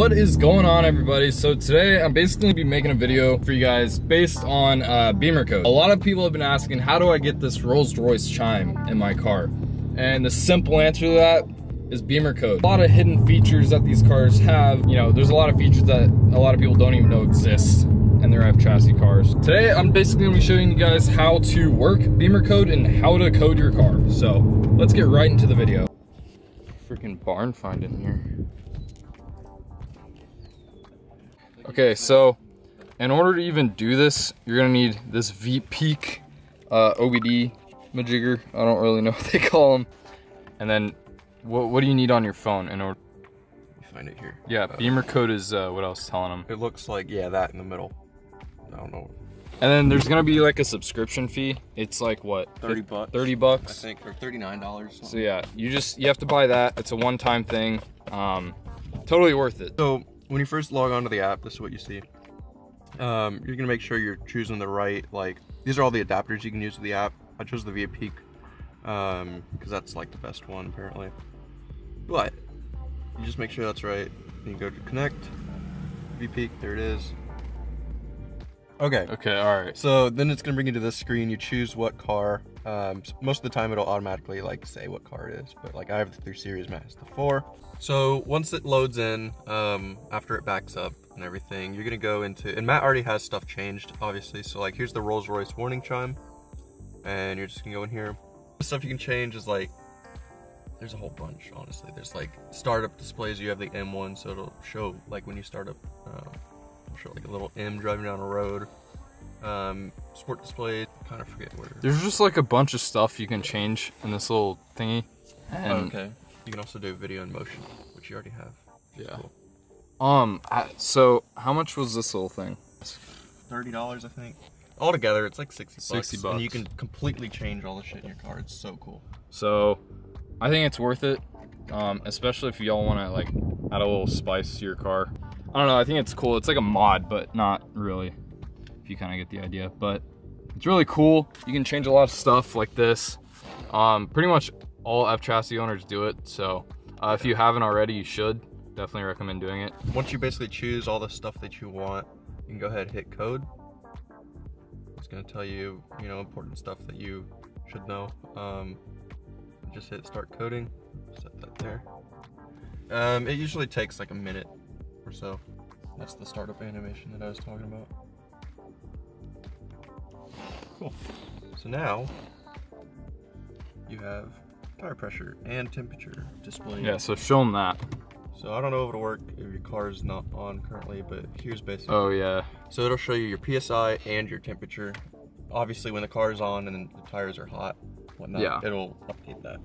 What is going on, everybody? So today I'm basically be making a video for you guys based on BimmerCode. A lot of people have been asking, how do I get this Rolls-Royce chime in my car? And the simple answer to that is BimmerCode. A lot of hidden features that these cars have. You know, there's a lot of features that a lot of people don't even know exist in their F chassis cars. Today I'm basically gonna be showing you guys how to work BimmerCode and how to code your car. So let's get right into the video. Freaking barn find in here. Okay, so in order to even do this, you're gonna need this Veepeak OBD majigger. I don't really know what they call them. And then what do you need on your phone in order? You find it here. Yeah, BimmerCode is what I was telling them. It looks like, yeah, that in the middle. I don't know. And then there's gonna be like a subscription fee. It's like what? 30 bucks. 30 bucks. I think, or $39. Something. So yeah, you have to buy that. It's a one-time thing. Totally worth it. So when you first log onto the app, this is what you see. You're gonna make sure you're choosing the right, like, these are all the adapters you can use with the app. I chose the Veepeak, because that's like the best one apparently. But you just make sure that's right. Then you go to connect, Veepeak, there it is. Okay. Okay, all right. So then it's gonna bring you to this screen. You choose what car. Most of the time it'll automatically like say what car it is, but like I have the 3 Series Max, the 4. So once it loads in, after it backs up and everything, you're gonna go into, and Matt already has stuff changed, obviously. So like here's the Rolls-Royce warning chime, and you're just gonna go in here. The stuff you can change is like, there's a whole bunch, honestly. There's like startup displays. You have the M1, so it'll show like when you start up, it'll show like a little M driving down a road. Sport display, kind of forget where. There's just like a bunch of stuff you can change in this little thingy. And okay. You can also do video in motion, which you already have. Yeah. Cool. So how much was this little thing? $30, I think. Altogether, it's like 60 bucks. 60 bucks. And you can completely change all the shit in your car. It's so cool. So I think it's worth it, especially if y'all want to like add a little spice to your car. I don't know. I think it's cool. It's like a mod, but not really. If you kind of get the idea, but it's really cool. You can change a lot of stuff like this. Pretty much all F chassis owners do it, so if you haven't already, you should definitely recommend doing it. Once you basically choose all the stuff that you want, you can go ahead and hit code. It's gonna tell you, you know, important stuff that you should know. Just hit start coding, set that there. It usually takes like a minute or so. That's the startup animation that I was talking about. Cool. So now you have tire pressure and temperature displayed. Yeah, so show them that. So I don't know if it'll work if your car is not on currently, but here's basically. Oh yeah. So it'll show you your PSI and your temperature. Obviously when the car is on and the tires are hot, whatnot, yeah, it'll update that.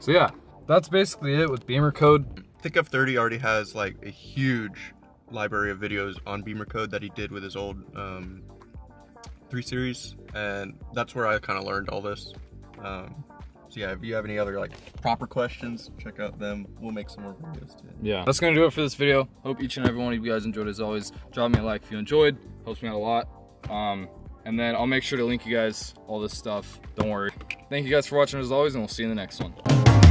So yeah, that's basically it with BimmerCode. ThinkF30 already has like a huge library of videos on BimmerCode that he did with his old 3 Series, and that's where I kind of learned all this. So yeah, if you have any other like proper questions, check out them. We'll make some more videos too. Yeah, that's gonna do it for this video. Hope each and every one of you guys enjoyed. As always, drop me a like if you enjoyed, helps me out a lot. And then I'll make sure to link you guys all this stuff, don't worry. Thank you guys for watching as always, and we'll see you in the next one.